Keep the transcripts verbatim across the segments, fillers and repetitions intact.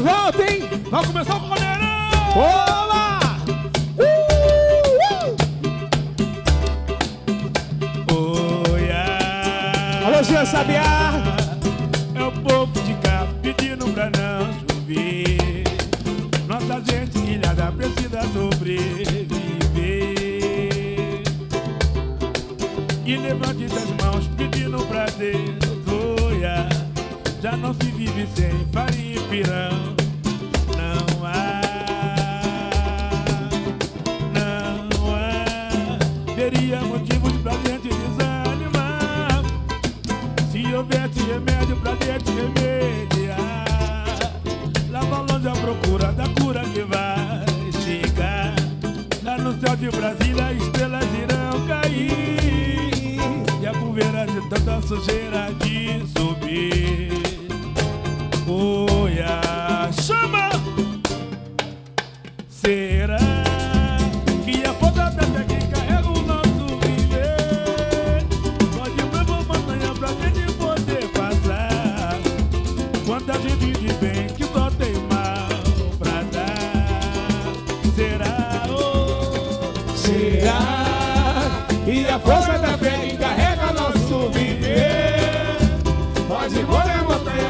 volta, hein? Vai começar o Caldeirão! Olá! Uh, uh. Oh, yeah. Alô, Jean Sabiá! É o povo de cá pedindo pra não chover. Nossa gente ilhada precisa sobreviver. E levante as mãos pedindo pra Deus. Já não se vive sem farinha e pirão. Não há, não há. Teria motivos pra gente desanimar se houvesse remédio pra gente remediar. Lá vão longe à procura da cura que vai chegar. Lá no céu de Brasília estrelas irão cair e a poeira de tanta sujeira de subir. Oh, yeah. Chama! Será que a foda da fé que carrega o nosso viver pode pra uma montanha pra gente poder passar? Quanta gente de bem que só tem mal pra dar. Será, oh, será que a força da fé que carrega o nosso viver pode pra uma montanha?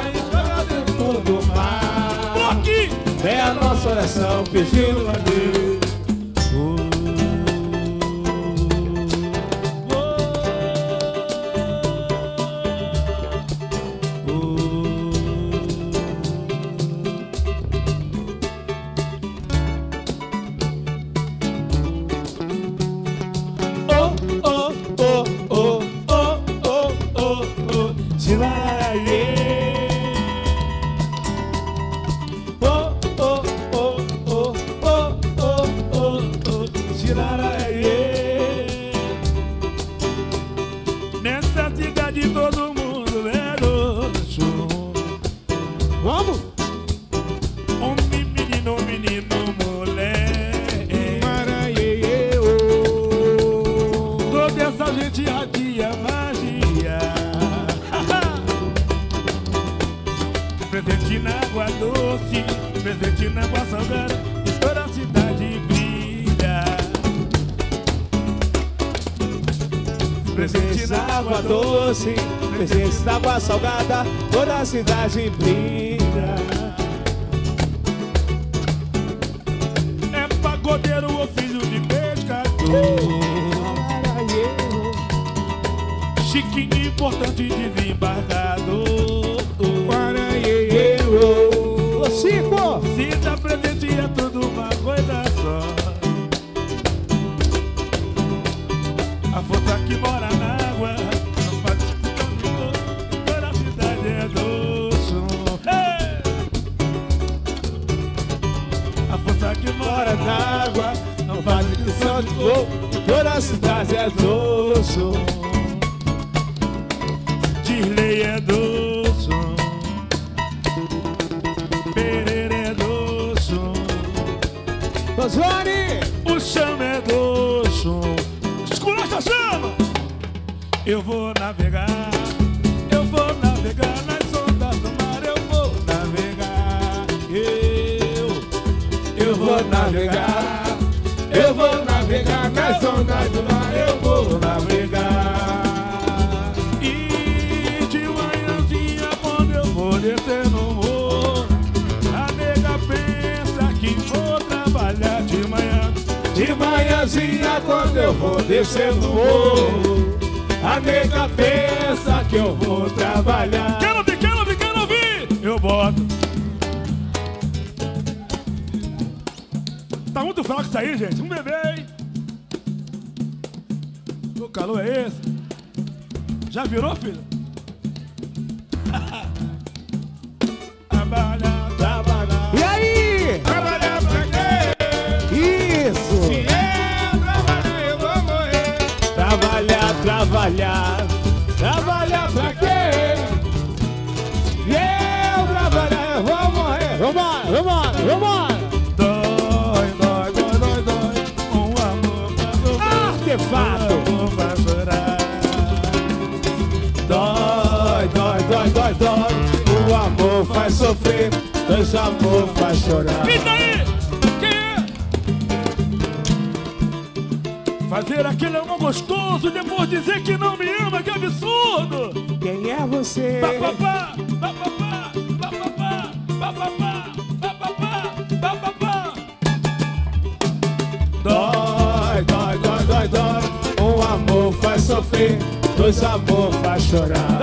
É a nossa oração pedindo a Deus. Oh, oh, oh, oh, oh, oh, oh, oh, oh, oh, oh. Presente na água salgada, toda a cidade brilha. Presente na água doce, presente na água salgada, toda a cidade brilha. É pagodeiro ou filho de pescador, chiquinho importante desembargador. Cinco. Se tá presente é tudo uma coisa só. A força que mora na água não faz disputa, toda a cidade é doce. Hey! A força que mora na água não faz discussão de gol, toda a cidade é doce. Dirley é doce. O chama é doce. Escura essa chama. Eu vou navegar, eu vou navegar nas ondas do mar. Eu vou navegar, eu, eu vou navegar, eu vou navegar nas ondas do mar. Eu vou navegar e de manhãzinha quando eu vou descer no morro, a nega pensa que vou trabalhar de manhã. De manhãzinha quando eu vou descer no morro, a nega pensa que eu vou trabalhar. Quero ouvir, quero ouvir, quero ouvir. Eu boto. Tá muito fraco isso aí, gente. Um bebê, hein? O calor é esse? Já virou, filho? Trabalhar, trabalhar. E aí? Trabalhar. Trabalhar, trabalhar pra quê? Eu trabalhar, eu vou morrer. Vambora, vambora, vambora. Dói, dói, dói, dói, dói. Um amor pra dobrar, artefato. Um amor pra chorar. Dói, dói, dói, dói, dói. O amor faz sofrer. Dói, meus amor vai chorar. Pinta aí! Quem é? Fazer aquele amor gostoso, depois dizer que não me ama, que absurdo! Quem é você? Papapá, papapá, papapá, papapá, papapá, papapá. Dói, dói, dói, dói, dói. Um amor faz sofrer, dois amor faz chorar.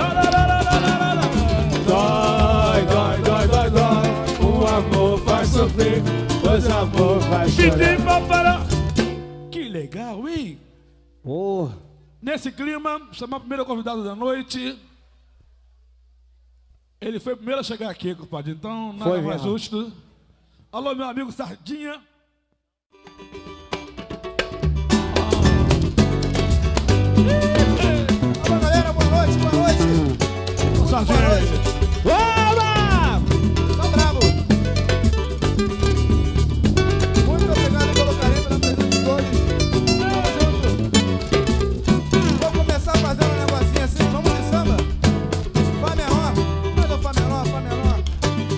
Dói, dói, dói, dói, dói. Um amor faz sofrer, dois amor faz chorar. Que legal, hein? Oh. Nesse clima, chamar o primeiro convidado da noite. Ele foi o primeiro a chegar aqui, compadre. Então, nada foi mais mesmo. Justo. Alô, meu amigo Sardinha. Alô, galera, boa noite, boa noite. Ô, Sardinha. Boa noite. Olá! Só bravo. Muito obrigado pelo carinho, pela presença de todos. Vou começar fazendo um negocinho assim, vamos de samba. Fá menor. Fá menor, Fá menor,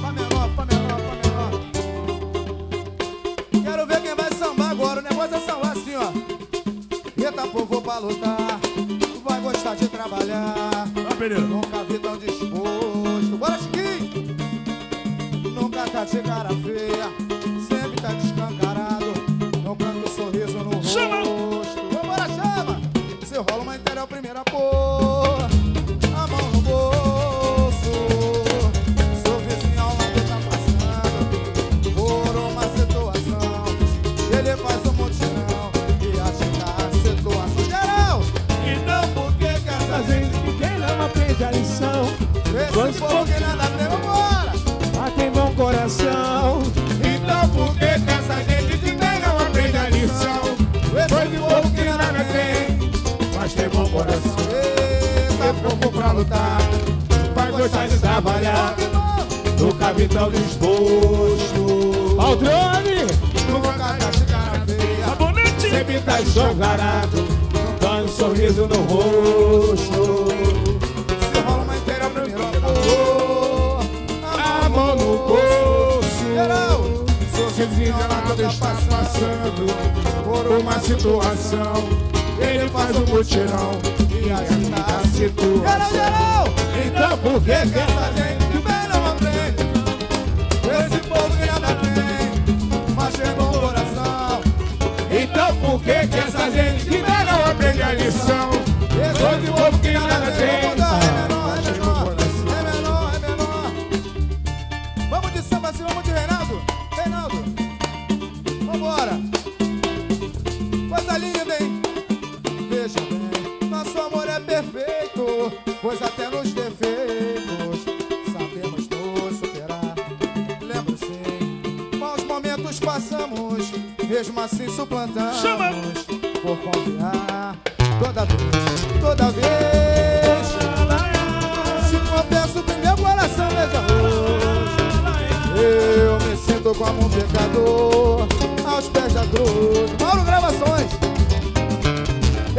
Fá menor, Fá menor, Fá menor. Quero ver quem vai sambar agora. O negócio é sambar assim, ó. Eita, povo pra lutar, vai gostar de trabalhar. Tá, nunca vi tão disposto. Bora, Chiquinho! Nunca tá de cara feia, sempre tá descancarado. Não canta o sorriso no rosto. Chama! Vambora, chama! Se rola uma interior, primeira porra. A mão no bolso. Esse povo que nada tem, vambora! Ah, tem bom coração. Então por que que essa gente que tem não aprende a lição? Esse povo que nada tem, mas tem bom coração. Eita, povo pra lutar, vai gostar de trabalhar. No capital disposto. Ao drone! No batalhão de cara feia, sempre tá desjogarado, dando um sorriso no rosto. Ela tá passando por uma situação. Ele faz um mutirão e agita a situação. Geral, geral! Então por que que essa gente que bem não aprende? Esse povo que nada tem, mas tem bom coração. Então por que que essa gente que bem não aprende a lição? Esse povo que nada tem, mas tem bom coração. É menor, é menor. Vamos de samba, assim, vamos de Reinaldo. Reinaldo. Vambora! Coisa linda, hein? Veja bem, nosso amor é perfeito, pois até nos defeitos sabemos nos superar. Lembro sim, maus momentos passamos, mesmo assim suplantamos. Chama! Por confiar, toda vez, toda vez se confesso que meu coração veja hoje, eu me sinto como um pecador aos pés da cruz. Mauro Gravações.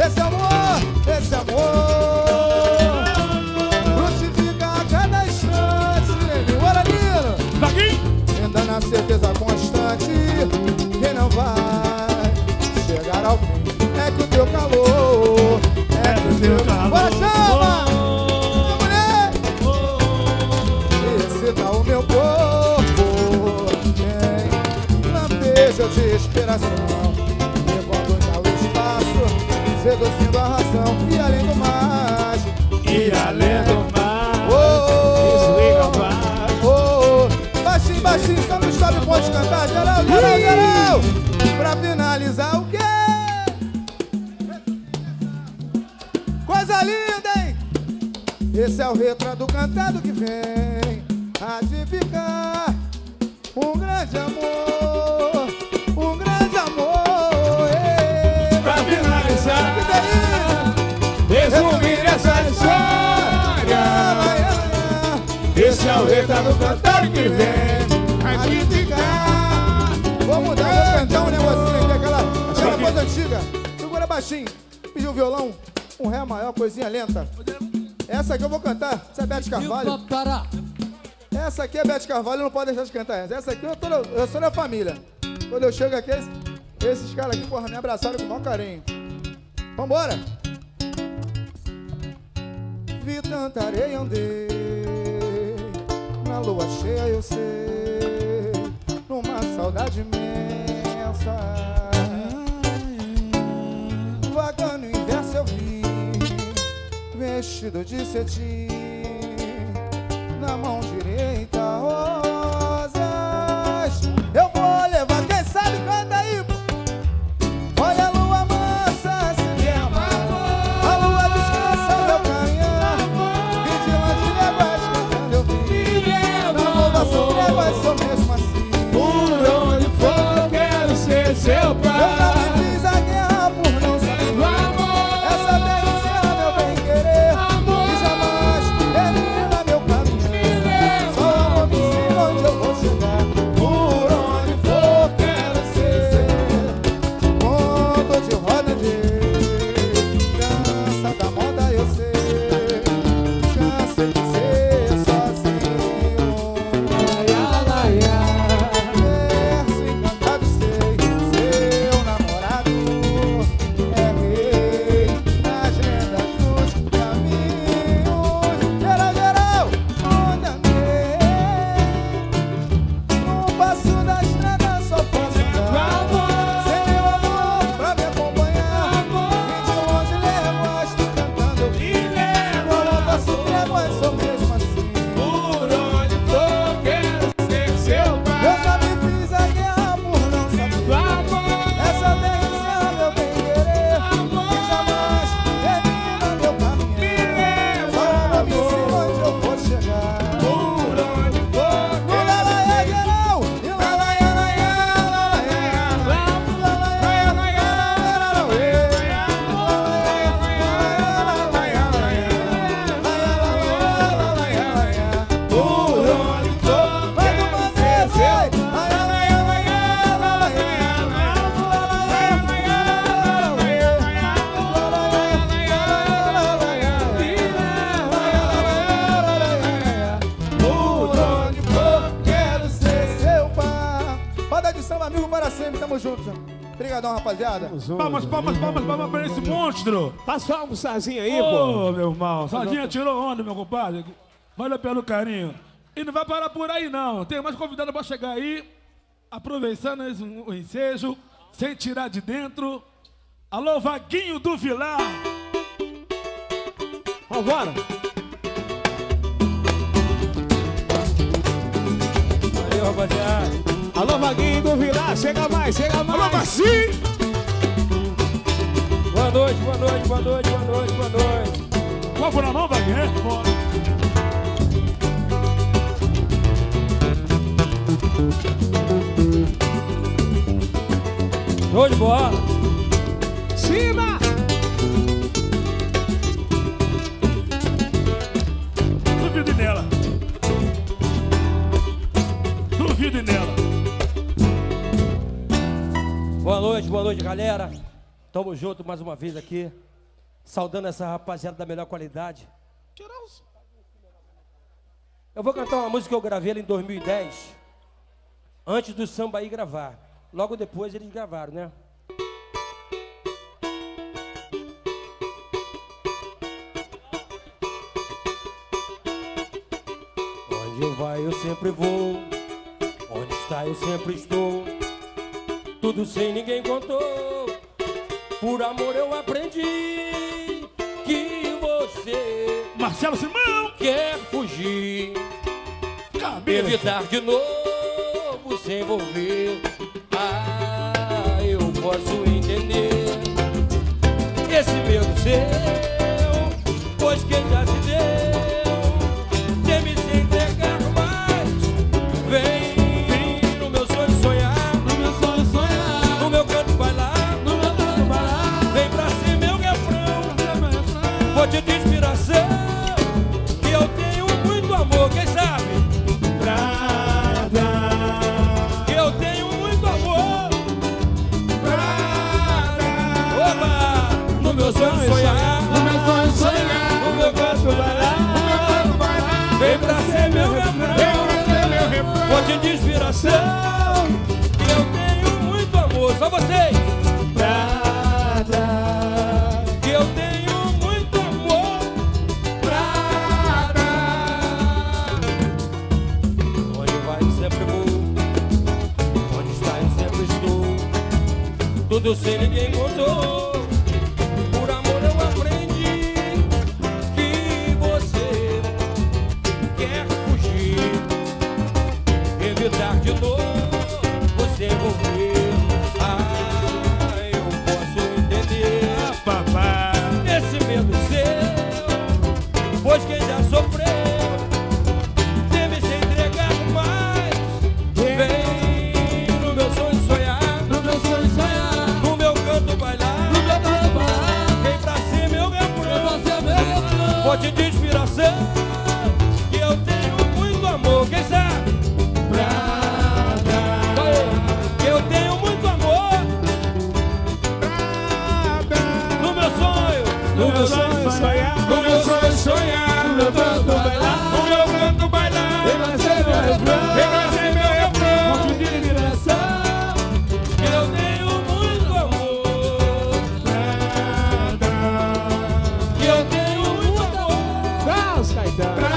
Esse amor, esse amor frutifica a cada instante. Bora, Lino. Vaguinho. Ainda na certeza constante que não vai chegar ao fim. É que o teu calor, é, é que o teu calor. Bora, chama! Oh, oh, mulher. Oh, oh. Esse dá o meu povo. De inspiração, levando já o espaço, seduzindo a razão. E além do mais, e além do mais, oh, oh, mais. Oh, oh. Baixinho, baixinho, só não sobe, pode cantar. Geral, geral, geral. Pra finalizar o quê? Coisa linda, hein? Esse é o retrato cantado que vem ratificar um grande amor. Um grande amor, ei, pra finalizar, resumir essa história. Esse é o retrato cantar que vem aqui ficar. Vou mudar, vou cantar um negocinho aqui, aquela, aquela coisa antiga. Segura baixinho, pediu um violão, um ré maior, coisinha lenta. Essa aqui eu vou cantar, essa é Beth Carvalho. Essa aqui é Beth Carvalho, não pode deixar de cantar essa. Essa aqui eu, tô, eu sou da família. Quando eu chego aqui, esses, esses caras aqui, porra, me abraçaram com o maior carinho. Vambora! Vi tanta areia, andei, na lua cheia eu sei, numa saudade imensa. Vagando em verso eu vi, vestido de cetim, na mão direita rosas. Eu vou levar, quem sabe canta aí. Olha a lua mansa, se leva, a lua descansa meu canhão, e de lá de levas cantando eu vi, na louvação de levas sou mesmo assim. Por onde for quero ser seu pai. Palmas, palmas, palmas, palmas pra esse monstro. Passa uma almoçadinha aí, oh, pô. Ô, meu irmão, Sardinha tirou onda, meu compadre. Valeu pelo carinho. E não vai parar por aí, não. Tem mais convidado pra chegar aí, aproveitando o ensejo, sem tirar de dentro. Alô, Vaguinho do Vilar. Vambora. Valeu, rapaziada. Alô, Vaguinho do Vilar, chega mais, chega mais. Alô, Marcinho. Boa noite, boa noite, boa noite, boa noite, boa noite. Qual foi na mão, Vaguinho? Show de bola. Cima! Duvido nela. Duvido nela. Boa noite, boa noite, galera. Tamo junto mais uma vez aqui, saudando essa rapaziada da melhor qualidade. Eu vou cantar uma música que eu gravei em dois mil e dez, antes do Sambaí gravar. Logo depois eles gravaram, né? Onde vai eu sempre vou, onde está eu sempre estou, tudo sem ninguém contou. Por amor eu aprendi que você, Marcelo Simão, quer fugir, cabelo evitar de novo se envolver. Ah, eu posso entender esse medo seu, pois quem já se deu deve se entregar mais. Vem. De inspiração, que eu tenho muito amor, quem sabe? Pra dar, que eu tenho muito amor. Pra dar, oba, no meu sonho sonhar. coração. Eu tenho muito amor, só vocês. Pra dar. Eu tenho muito amor pra dar. Onde vai sempre vou, onde está eu sempre estou. Tudo eu sei, ninguém contou. De novo você morrer, ah, eu posso entender, ah, papai, esse medo seu, pois quem já sofreu deve se entregar mais. Vem no meu sonho sonhar, no meu sonho sonhar, no meu canto bailar, no meu canto bailar. Vem pra cima, eu me apronto, fonte de inspiração, que eu tenho muito amor, quem sabe? No meu sonho sonhar, no meu sonho sonhar, no meu canto bailar, no meu canto bailar, eu nasci meu refrão, eu nasci meu refrão, monte de liberação, eu tenho muito amor pra dar, eu tenho muito amor, Carlos Caetano, pra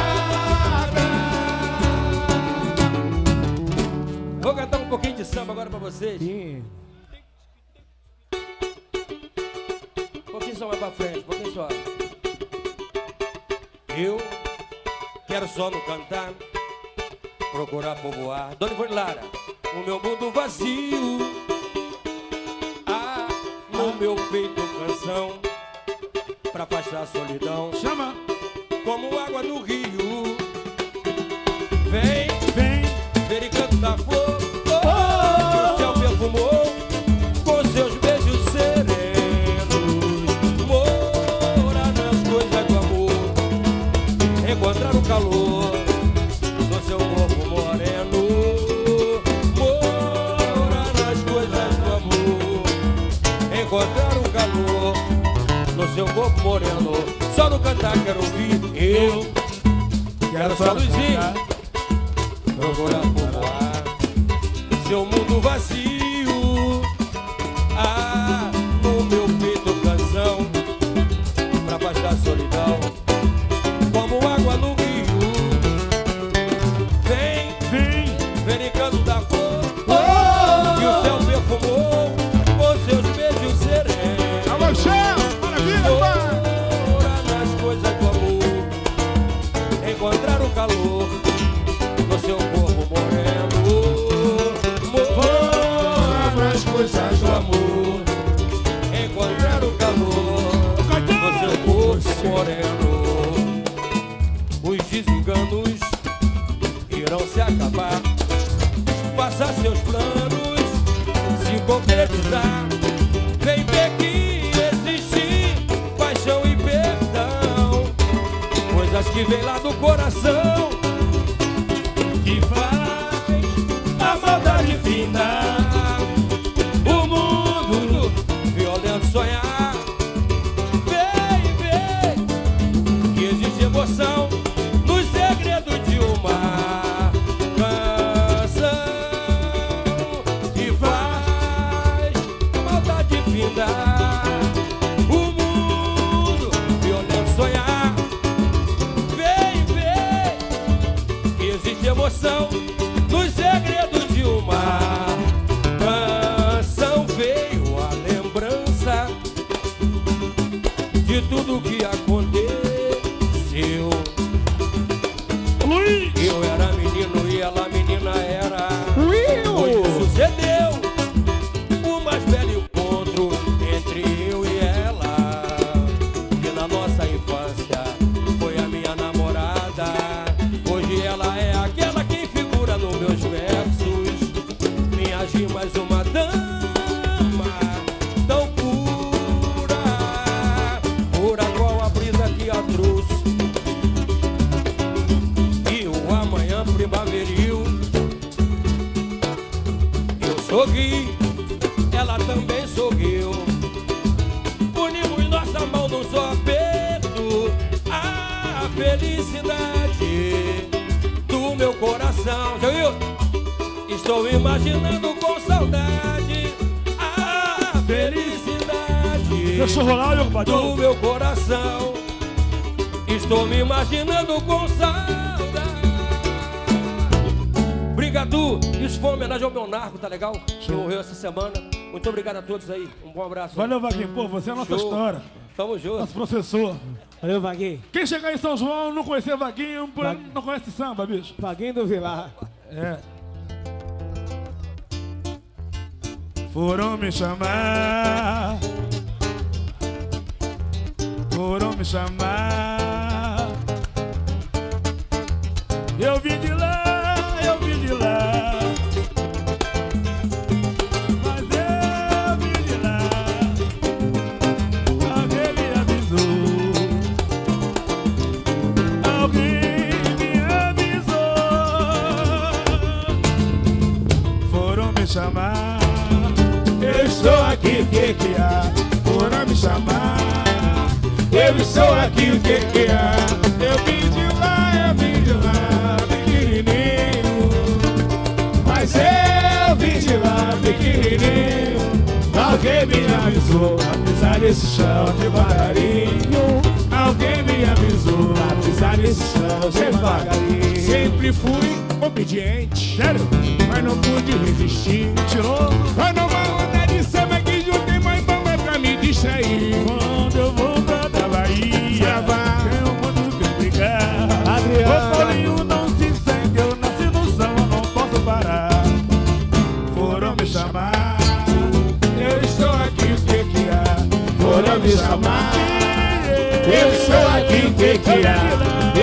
dar. Vou cantar um pouquinho de samba agora pra vocês. Sim. Um pouquinho só mais pra frente, um pouquinho só. Eu quero só no cantar, procurar povoar, Dona Ivone Lara, o meu mundo vazio. Ah, no meu peito canção, pra afastar a solidão. Chama! Como água no rio. Vem, vem, ver e cantar flor, oh, que o céu perfumou com seus beijos serenos. Encontrar o calor do seu corpo moreno, morar nas coisas do amor. Encontrar o calor do seu corpo moreno. Só no cantar quero ouvir. Eu quero só luzir, procurar voar seu mundo vazio. Ah, no meu peito canção pra afastar a solidão. Água no rio. Vem, vem, vericando da cor, oh, que o céu perfumou com seus beijos serenos. Alô, chão, maravilha, morar nas coisas do amor. Encontrar o calor no seu corpo moreno. Morar nas coisas do amor. Encontrar o calor no seu corpo moreno. Desenganos irão se acabar. Faça seus planos se concretizar. Vem ver que existe paixão e perdão, coisas que vem lá do coração, que faz a saudade findar. O mundo violento sonhar. Vem ver que existe emoção. Nos segredos de uma canção veio a lembrança de tudo que aconteceu. Luiz! Eu era menino e ela menina era. Hoje sucedeu o mais velho encontro entre eu e ela, que na nossa infância foi a minha namorada. Hoje ela é aquela que nos meus versos, me agi mais uma dama tão pura, pura qual a brisa que a trouxe. E o amanhã primaveril, eu sorri, ela também sorriu. Unimos nossa mão num sorvete, a felicidade. Meu coração, já viu? Estou imaginando com saudade a felicidade rolar, do meu coração. Estou me imaginando com saudade. Brigadu, isso foi uma homenagem ao meu narco, tá legal? Que morreu essa semana. Muito obrigado a todos aí, um bom abraço. Valeu, Vaguinho, pô, você é a nossa show. História. Tamo junto. Nosso professor. Valeu, Vaguinho. Quem chegar em São João não conhecer Vaguinho, Vaguinho, não conhece samba, bicho. Vaguinho do Vilar. É. Foram me chamar, foram me chamar. Eu vim de lá, eu vim de lá, mas eu vim de lá. Alguém me avisou, alguém me avisou. Foram me chamar. Eu estou aqui, o que que há? Foram me chamar. Eu estou aqui, o que que há? Eu vim de lá, eu vim de lá, pequenininho. Mas eu vim de lá, pequenininho. Alguém me avisou a pisar nesse chão devagarinho. Alguém me avisou a pisar nesse chão devagarinho. Sempre fui obediente, sério, mas não pude resistir. Tirou, mas não vou. Quando eu vou pra da Bahia, tem um mundo que brigar. O bolinho não se entendeu, na sedução eu não posso parar. Foram me chamar, eu estou aqui, o que que há? Foram me chamar, eu estou aqui, o que que há?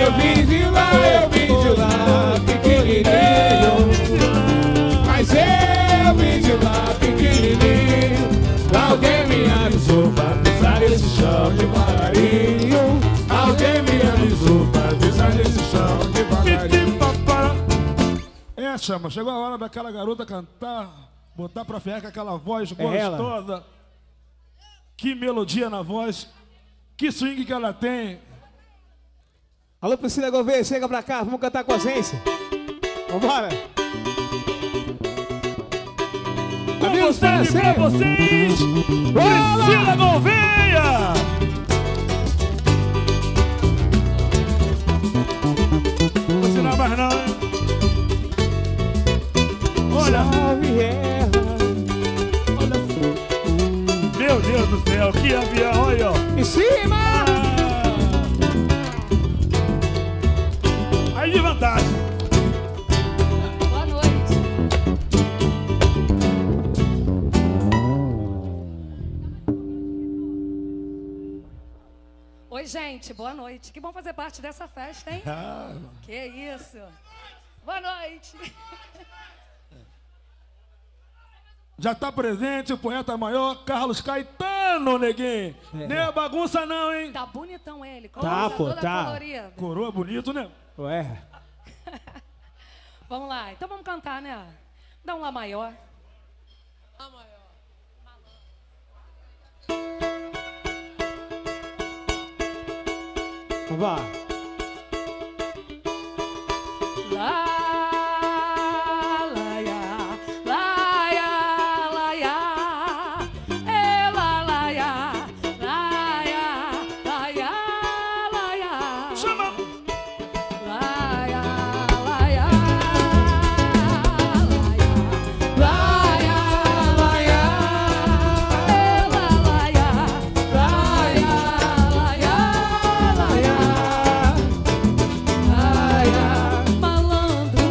Eu vim de lá, eu vim de lá, pequenininho. Mas eu vim de lá, pequenininho. Alguém me avisou pra pisar nesse chão devagarinho. Alguém me avisou pra pisar nesse chão devagarinho. É, chama, chegou a hora daquela garota cantar, botar pra ferrar com aquela voz gostosa. É, que melodia na voz, que swing que ela tem. Alô, Priscila Gouveia, chega pra cá, vamos cantar com a gente. Vambora. Com vocês, pra vocês, Priscila Gouveia! Não vou ensinar mais não, hein? Olha! Meu Deus do céu, que avião, olha! Em cima! Ah. Aí de vantagem! Oi, gente, boa noite. Que bom fazer parte dessa festa, hein? Ah, que isso. Boa noite. Já está presente o poeta maior Carlos Caetano, neguinho. É. Nem é bagunça não, hein? Tá bonitão ele. Tá, pô, tá. Colorida. Coroa bonito, né? Ué. Vamos lá. Então vamos cantar, né? Dá um lá maior. Lá maior. Vá. Lá, lá, ya, lá, ya, lá, ya, é, lá, lá, ya, lá, ya, lá, ya, lá, ya. Chama! Lá, ya, lá, ya, lá, ya, lá, ya, é, lá, lá, ya, lá, ya. Malandro,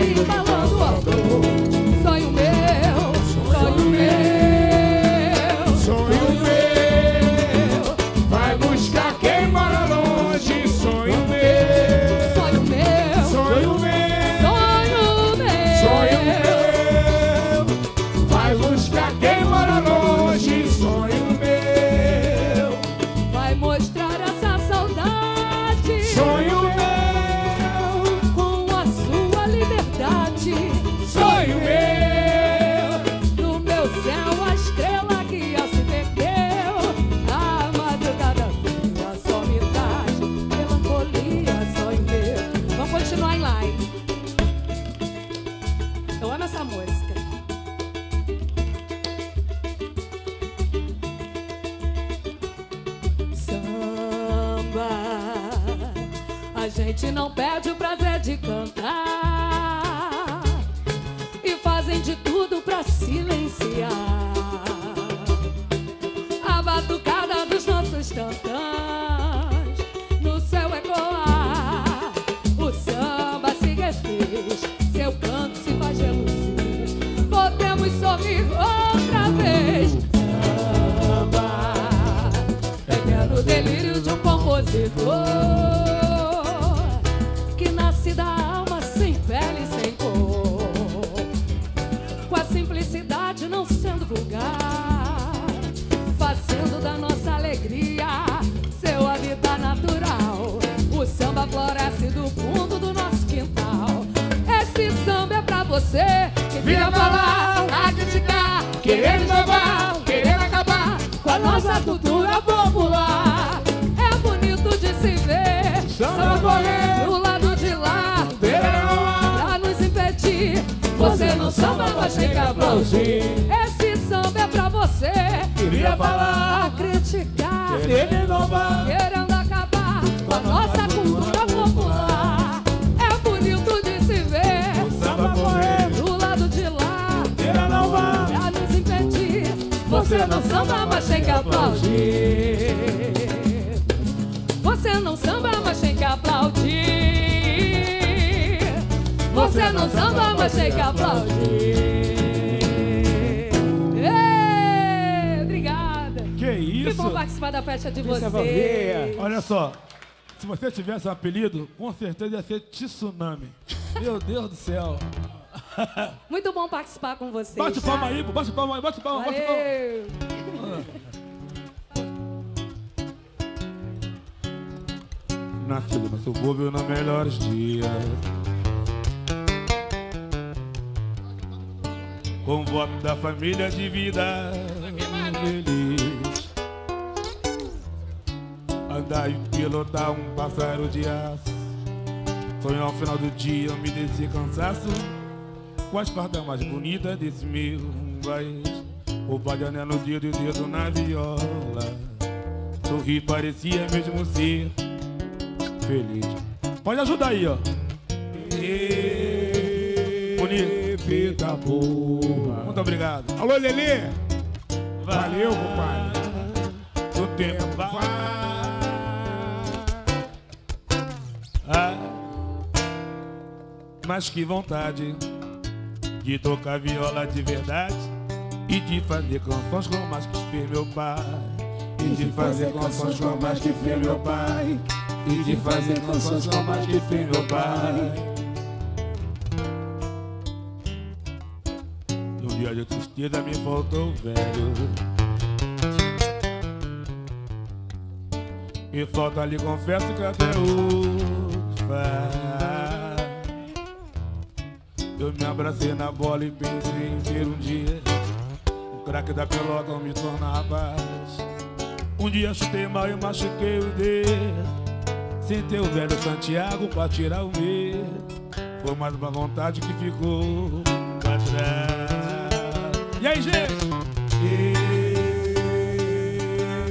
Ele falando, ó, sonho meu, sonho meu, sonho meu, vai buscar quem mora longe. Sonho meu, sonho meu, sonho meu, sonho meu, vai buscar quem mora longe. Sonho meu, vai mostrar essa saudade. Sonho não perde o prazer de cantar e fazem de tudo pra silenciar a batucada dos nossos tantãs no céu ecoar. O samba se refez, seu canto se faz reluzir, podemos sorrir outra vez. Samba é belo delírio de um compositor da alma sem pele e sem cor, com a simplicidade não sendo vulgar, fazendo da nossa alegria seu habitat natural. O samba floresce do fundo do nosso quintal. Esse samba é pra você que vira falar, a criticar, querendo inovar, querendo acabar com a nossa cultura popular. É bonito de se ver samba correr no lado você no samba pode ter que aplaudir. Esse samba é pra você queria falar, a criticar, querer inovar, querendo acabar com a nossa cultura popular. É bonito de se ver o samba correr do lado de lá, queira não vá pra nos impedir. Você não samba, mas tem que aplaudir. Você não samba, mas tem que aplaudir. Você não samba, mas tem que aplaudir. Ei, obrigada. Que isso? Que bom participar da festa de vocês. Olha só, se você tivesse um apelido, com certeza ia ser Tsunami. Meu Deus do céu. Muito bom participar com vocês. Bate o palma aí, bate o palma aí, bate o palma, bate o palma. Na fila, seu povo nos melhores dias. Com o voto da família de vida feliz, andar e pilotar um pássaro de aço, sonhar ao final do dia eu me desse cansaço, com as fardas mais bonitas desse meu país. O pagané no dedo e o dedo na viola, sorrir parecia mesmo ser feliz. Pode ajudar aí, ó. E... bonito. Vida boa. Muito obrigado. Alô, Lelê. Valeu, compadre. O tempo vai. Ah, mas que vontade de tocar viola de verdade e de fazer canções como as que fez meu pai. E de fazer canções como as que fez meu pai. E de fazer canções como as que fez meu pai. E a tristeza me faltou, velho. E falta lhe confesso que até hoje eu me abracei na bola e pensei em ter um dia o craque da pelota não me tornar rapaz. Um dia chutei mal e machuquei o dedo, sentei o velho Santiago pra tirar o medo. Foi mais uma vontade que ficou pra trás. E aí, gente? E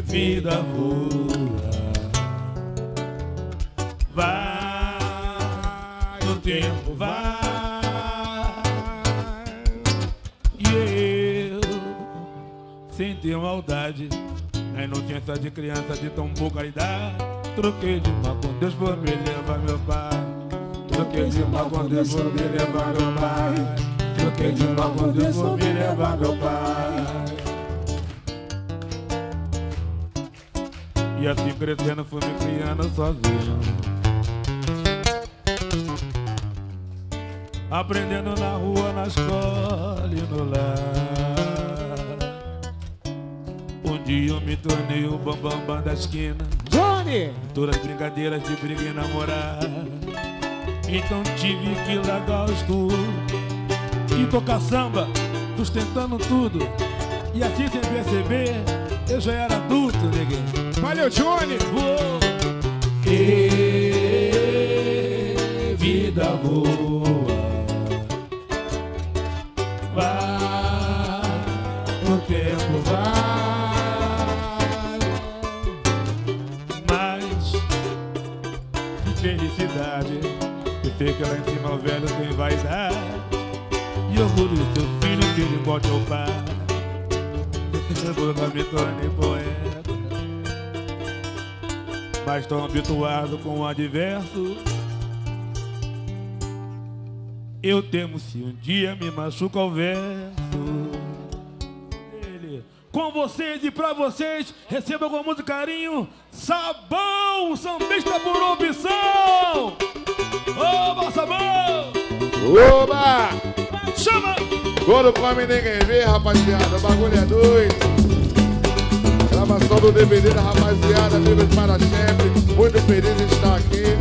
vida voa, vai, o tempo vai. E eu, sem ter maldade, na inocência de criança de tão pouca idade, troquei de mal com Deus por me levar meu pai. Troquei de mal com Deus, vou me levar meu pai. Troquei de mal com Deus, vou me levar meu pai. E assim crescendo, fui me criando sozinho, aprendendo na rua, na escola e no lar. Um dia eu me tornei o bambambam da esquina, Johnny! Todas as brincadeiras de briga e namorar. Então tive que largar o estudo e tocar samba, sustentando tudo. E assim sem perceber, eu já era adulto, neguinho. Valeu, Johnny! Voou! E vida voa, vai, o tempo vai. Mas que felicidade! Sei que lá em cima o velho tem vaidade, e eu orgulho do seu filho, filho bote ao pai. Eu não me tornei poeta, mas tão habituado com o adverso. Eu temo se um dia me machuca o verso dele. Com vocês e pra vocês, recebam com muito carinho Sabão, sambista por opção. Oba, Sabão! Oba! Chama! Quando come ninguém vê, rapaziada, o bagulho é doido. Gravação do D V D da rapaziada, amigos de Marachepe, muito feliz de estar aqui.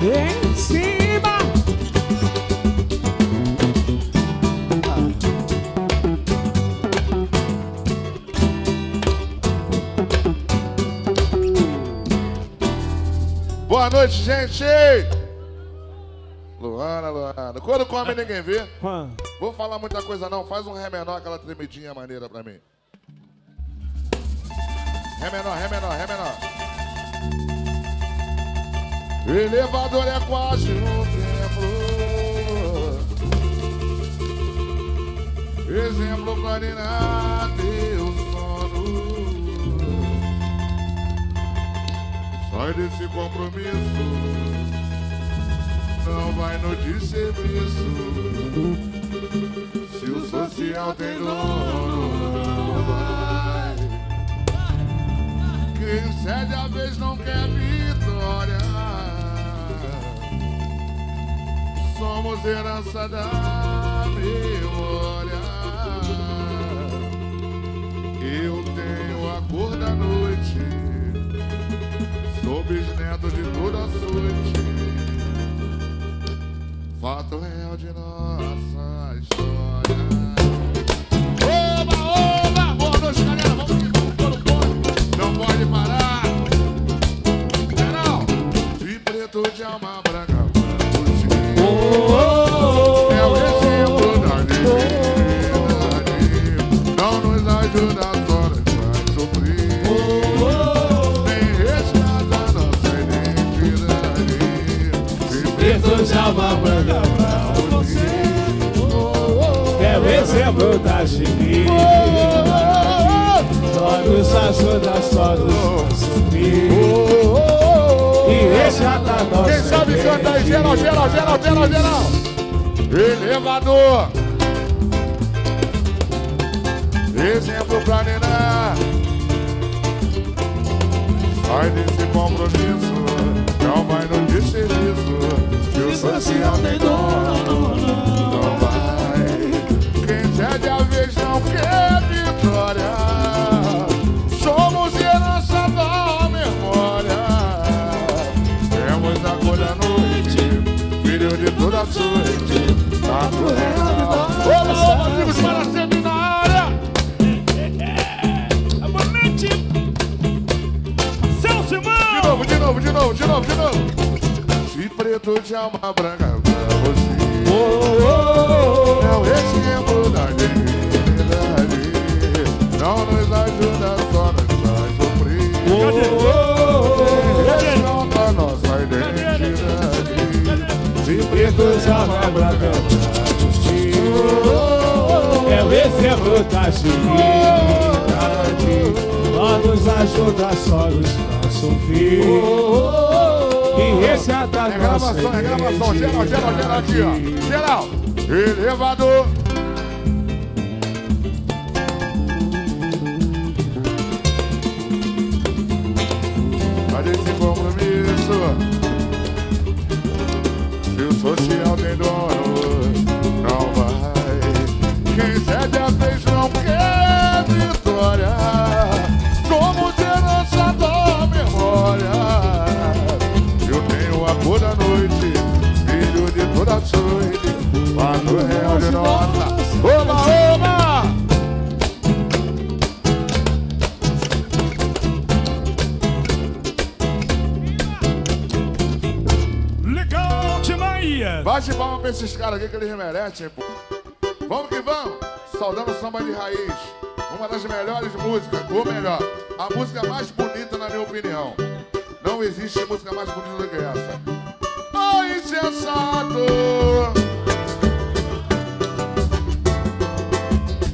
Oi! Em cima! Boa noite, gente! Luana, Luana. Quando come ninguém vê. Vou falar muita coisa não, faz um ré menor, aquela tremidinha maneira pra mim. Ré menor, ré menor, ré menor. Elevador é quase um templo. Exemplo clarinado, Deus. Sai desse compromisso, não vai no desserviço. Se o social tem dono, não vai. Quem cede a vez não quer vitória. Somos herança da memória. Eu tenho a cor da noite, sou bisneto de toda sorte, fato real de nossa história. Oba, oba! Boa noite, galera! Vamos que tudo pode, não pode parar. Geral, de preto de alma branca, branco de oh, oh, oh, é o exemplo da liberdade. Não nos ajuda a horas vai sofrer. Oh, oh, alma branca pra você, é o exemplo da gente. Só nos ajuda, só nos subir. E resgata nossa. Quem sabe cantar em geral, geral, geral, geral, geral. Elevador, exemplo pra nenar. Sai desse compromisso, não vai no desserviço. O social tem dono, não vai. Quem cede a vez não quer vitória. Somos herança da memória. Temos a cor da noite, filho de toda sorte, tá no real. Olá, amigos, para sempre na área. Amamente. Seu Simão. De novo, de novo, de novo, de novo, de novo. De preto de alma branca pra você, oh, oh, oh, é o exemplo da liberdade. Não nos ajuda, só nos faz sofrer. É questão da nossa identidade. De preto de alma branca pra você, oh, oh, é o exemplo da liberdade. Não nos ajuda, toda só luz pra sofrer. E esse atalho é gravação, é gravação. Geral, geral, geral aqui, ó. Geral, elevador. Cadê esse compromisso? Se o social tem dono, não vai. Quem cede a vez não quer vitória. Como de herança da memória, eu tenho a cor da noite, filho de toda a noite, quando real de nota. Oba, oba! Bate palma pra esses caras aqui que eles merecem, pô. Vamos que vamos. Saudando o samba de raiz. Uma das melhores músicas, ou melhor, a música mais bonita na minha opinião. Não existe música mais bonita do que essa. Ô insensato!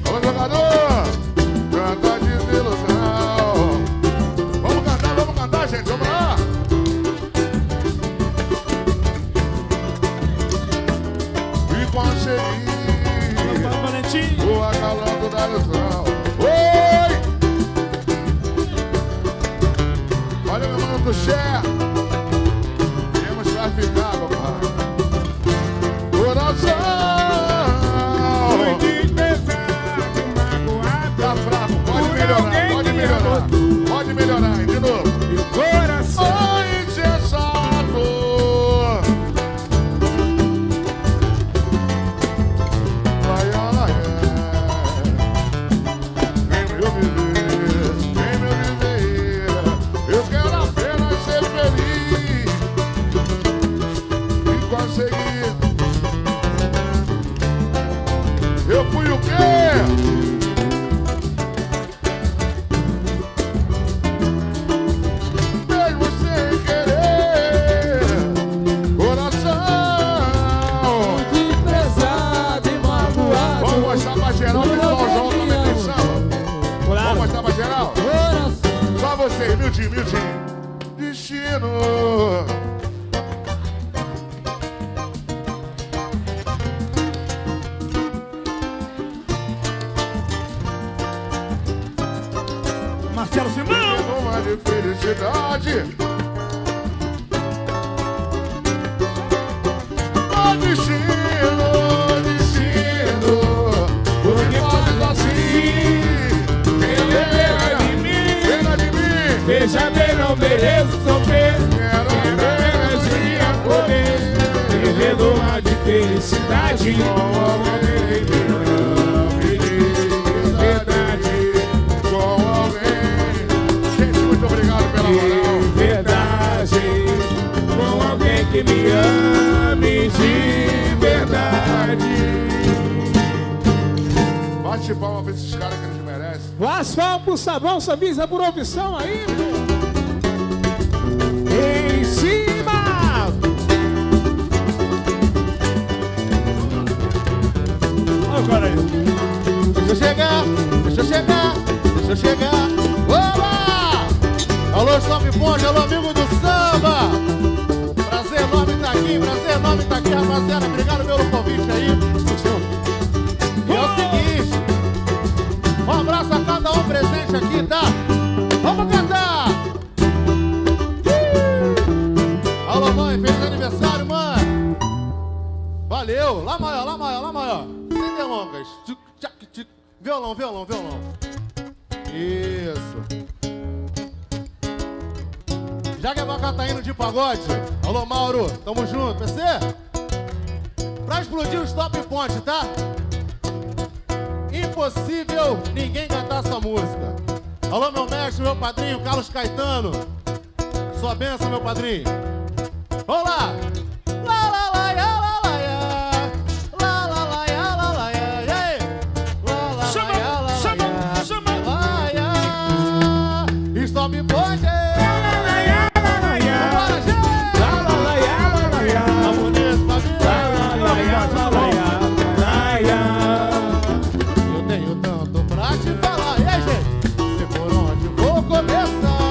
Ô jogador! Canta desilusão. Vamos cantar, vamos cantar, gente. Vamos lá! Consegui o acalando da ilusão. Oi! Olha meu mano do Xé. Temos pra ficar, papai. Coração! Noite pesado, magoado. Tá fraco, pode melhorar, pode melhorar. Pode melhorar, hein? De novo. E o coração. Oi! Marcelo Simão! Uma de felicidade. O destino, o destino. Porque faz assim. Quem lembra de mim, lembra de mim. Veja bem, não mereço sofrer. Quero apenas me acolher. Vivendo uma de felicidade. Com alguém que não me diz verdade. Verdade, com alguém que me ame de verdade. Bate palma pra esses caras que eles merecem. Asfalto por sabão, sabisa por opção aí, pô. Em cima. Agora aí. Deixa eu chegar, deixa eu chegar, deixa eu chegar. Oba! Alô, salve forte, alô, amigo do samba! Prazer enorme estar aqui, prazer enorme estar aqui, rapaziada. Obrigado pelo convite aí. E é o seguinte, um abraço a cada um presente aqui, tá? Vamos cantar! Alô, mãe, feliz aniversário, mãe! Valeu! Lá maior, lá maior, lá maior! Sem delongas! Violão, violão, violão! Isso! Já que a vaca tá indo de pagode, alô Mauro, tamo junto, P C? Pra explodir os top ponte, tá? Impossível ninguém cantar essa música. Alô meu mestre, meu padrinho, Carlos Caetano. Sua benção, meu padrinho. Vamos lá! Lá, lá, lá, lá, lá, lá, lá, lá, lá, lá, lá, lá, lá, e aí? Lá, lá, lá, lá, chama, chama, lá, stop ponte. Eu tenho tanto pra te falar, e aí, gente? Se por onde vou começar?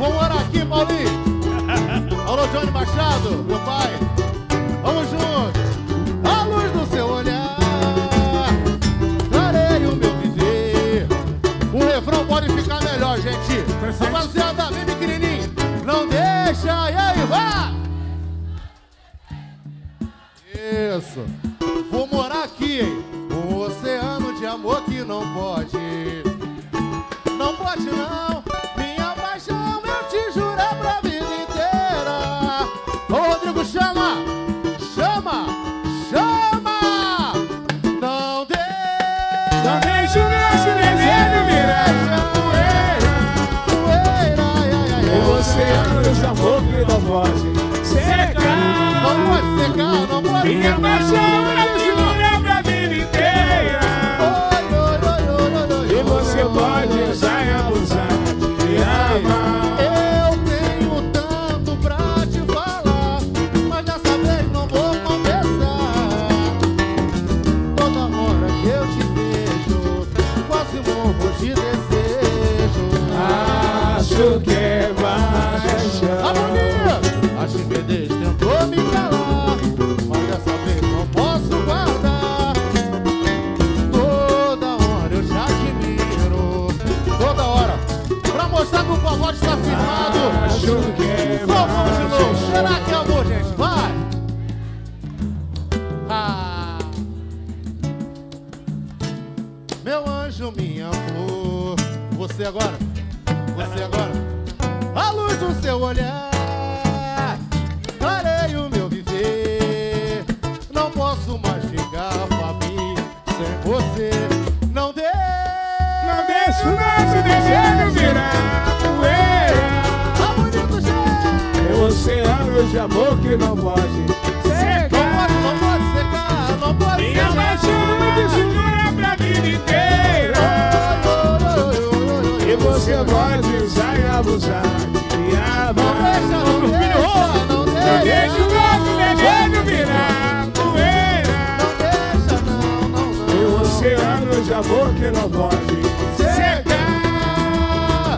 Vamos orar aqui, Paulinho. Alô, Johnny Machado, meu pai. Vamos juntos. A luz do seu olhar clareia o meu viver. O refrão pode ficar melhor, gente. Rapaziada, vem pequenininho. Não deixa, e aí, vá. Isso. Vou morar aqui, hein? Um oceano de amor que não pode. Não pode, não. Minha paixão, eu te jurar pra vida inteira. Ô, Rodrigo, chama! Chama! Chama! Não deixa. Não deixa o nosso desenho virar poeira. Poeira, o oceano de amor que não pode secar. Não pode secar, não pode secar. Minha paixão ela segura pra vida inteira. Oi, oi, oi, oi, oi, oi. E você pode usar e abusar e amar. Eu tenho tanto pra te falar, mas dessa vez não vou confessar. Toda hora que eu te vejo, quase morro de desejo. Acho que é paixão. A bonita! Acho que é tentou me calar, mas dessa vez não posso guardar. Toda hora eu já te miro, toda hora, pra mostrar que o pagode está firmado. Acho que é só vamos de novo, será que é amor, gente? Vai! Ah. Meu anjo, minha flor, você agora, você agora. A luz do seu olhar clareia o meu viver. Não posso mais ficar pra mim sem você. Não deixe, não deixe o nosso desejo virar poeira. Tá bonito, gente. É o oceano de amor que não pode secar. Não pode secar, não pode secar. Minha paixão segura pra vida inteira. E você pode usar e abusar e amar. Não deixa, não deixa. Não deixa o nosso desejo virar poeira. Não deixa, não, não, não. E o oceano de amor que não pode secar.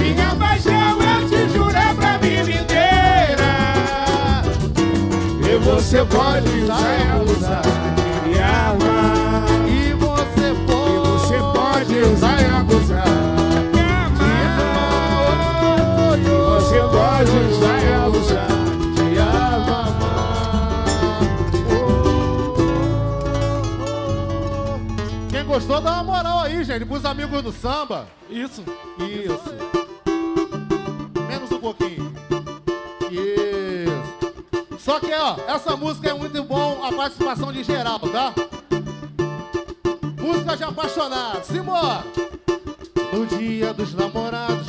Minha paixão eu te jurar pra vida inteira. E você pode usar e abusar e amar. E você pode E você pode usar e abusar e amar. E você pode usar e abusar. Gostou? Dá uma moral aí, gente, pros amigos do samba. Isso. Isso. Menos um pouquinho. Isso. Só que, ó, essa música é muito bom a participação de Geraldo, tá? Música de apaixonado. Simbora! No dia dos namorados,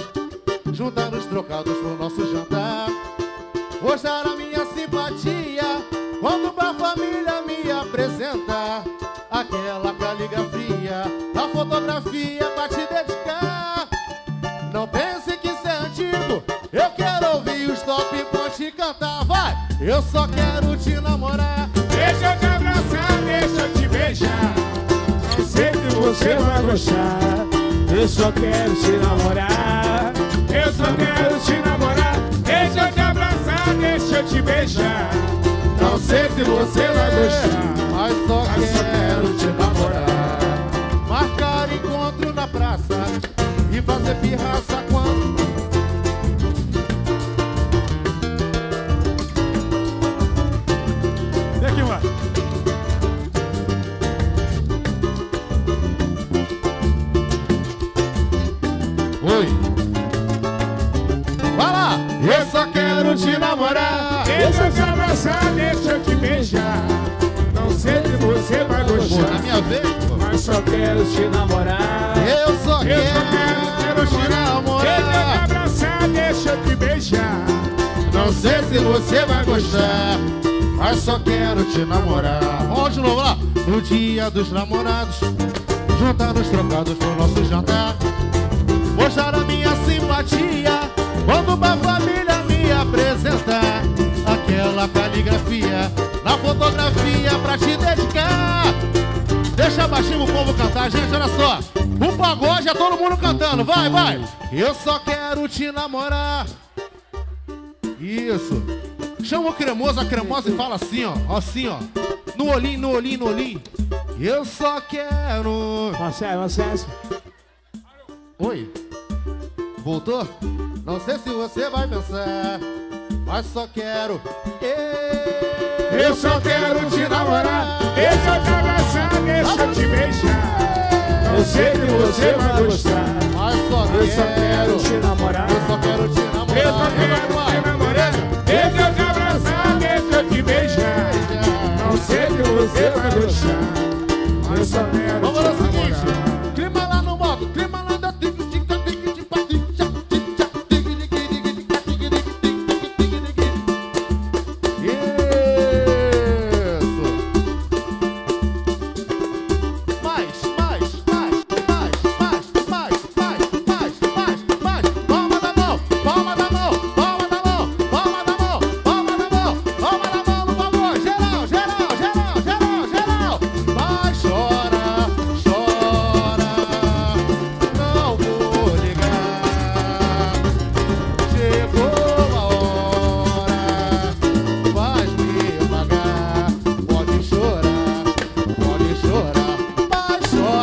juntar os trocados pro nosso jantar. Mostrar a minha simpatia quando pra família me apresentar. Aquela caligrafia, a fotografia pra te dedicar. Não pense que isso é antigo, eu quero ouvir os top pra te cantar. Vai! Eu só quero te namorar. Deixa eu te abraçar, deixa eu te beijar. Não sei que você vai gostar. Eu só quero te namorar. Eu só quero te namorar. Deixa eu te abraçar, deixa eu te beijar. Não sei se você vai gostar, mas só, mas só quero te namorar. Marcar encontro na praça e fazer pirraça quando... Vem aqui, mano. Oi. Vai lá. Eu só quero te namorar. Deixa eu te abraçar, deixa eu te beijar. Não sei se você vai gostar, na minha vez, mas só quero te namorar. Eu só quero, eu só quero te namorar. Deixa eu te abraçar, deixa eu te beijar. Não sei se você vai gostar, mas só quero te namorar. Vamos de novo lá. No dia dos namorados, juntar os trocados pro nosso jantar. Mostrar a minha simpatia quando pra família me apresentar. Aquela caligrafia na fotografia pra te dedicar. Deixa baixinho o povo cantar, gente, olha só. O pagode é todo mundo cantando. mano, vai, vai. Eu só quero te namorar. Isso. Chama o cremoso, a cremosa e fala assim, ó. Assim, ó. No olhinho, no olhinho, no olhinho. Eu só quero... Marcelo, Marcelo. Oi. Voltou? Não sei se você vai pensar, mas só quero... Eu, eu só quero, quero te namorar. Deixa eu te abraçar, deixa eu te beijar. Eu sei que você vai gostar, mas só eu quero, só quero te namorar. Eu só quero te namorar. Eu só quero te namorar. Deixa eu te abraçar, deixa eu te beijar. Não sei que você vai gostar, mas eu só quero vamos te namorar. Vamos lá, seguinte. Clima lá no moto, clima lá da tica, tica, tica, tica, tica, tica, tica, tica, tica, tica, tica. Isso. Mais, mais, mais, mais, mais, mais, mais, mais, mais, mais. Palma da mão, palma da mão, palma da mão, palma da mão, palma da mão, palma da mão, por favor. Geral, geral, geral, geral, geral. Vai, chora, chora. Não vou ligar. Chegou a hora. Faz me pagar. Pode chorar, pode chorar. Vai, chora. Vem, chora. Tá bonito. Eu não, não vou ligar. Chegou a hora. Vai me pagar.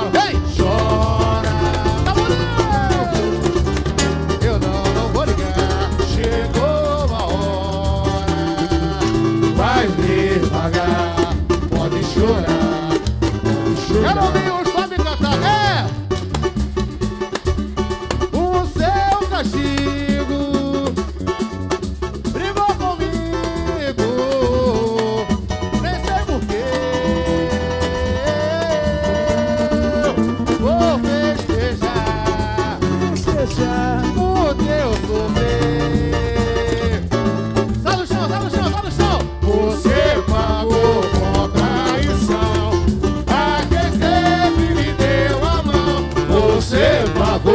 Pode chorar, pode chorar. Quero ouvir os Fábio cantar. É! O seu castigo brigou comigo, nem sei porquê. Eu vou festejar o teu sofrer. Sai do chão, sai do chão, sai do chão. Você pagou com traição a quem sempre me deu a mão. Você pagou com traição a quem sempre me deu a mão. Mas chora, Simba,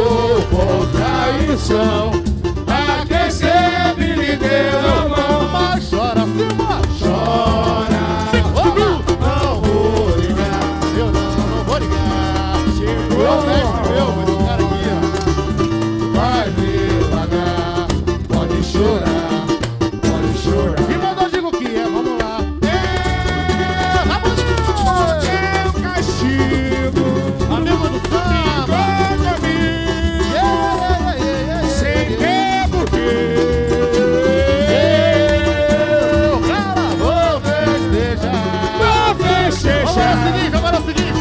chora. Não vou ligar, eu não, não vou ligar. Eu mesmo, eu, mas o cara aqui, ó. Vai devagar, pode chorar, pode chorar. E mandou, digo o que é, vamos lá. É, vamos! Seu castigo, amigo do samba. pegou a mim, Yeah, yeah, yeah, yeah, sem yeah. ter porquê. Eu, cara, vou festejar. Não Agora é o festejar. seguinte, agora é o seguinte.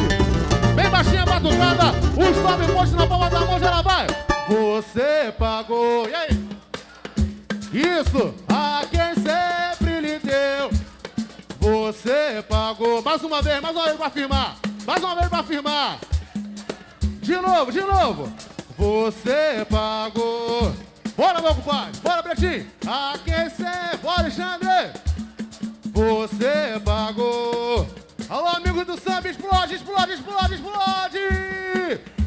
Bem baixinha a batucada, os sobe posto na palma da mão, já lá vai. Você pagou, e aí? Isso, a quem sempre lhe deu. Você pagou. Mais uma vez, mais uma vez pra afirmar. Mais uma vez pra afirmar. De novo, de novo. Você pagou. Bora, meu compadre, bora, Pretinho. A quem sempre... Bora, Alexandre. Você pagou. Alô, amigos do samba, explode, explode, explode, explode!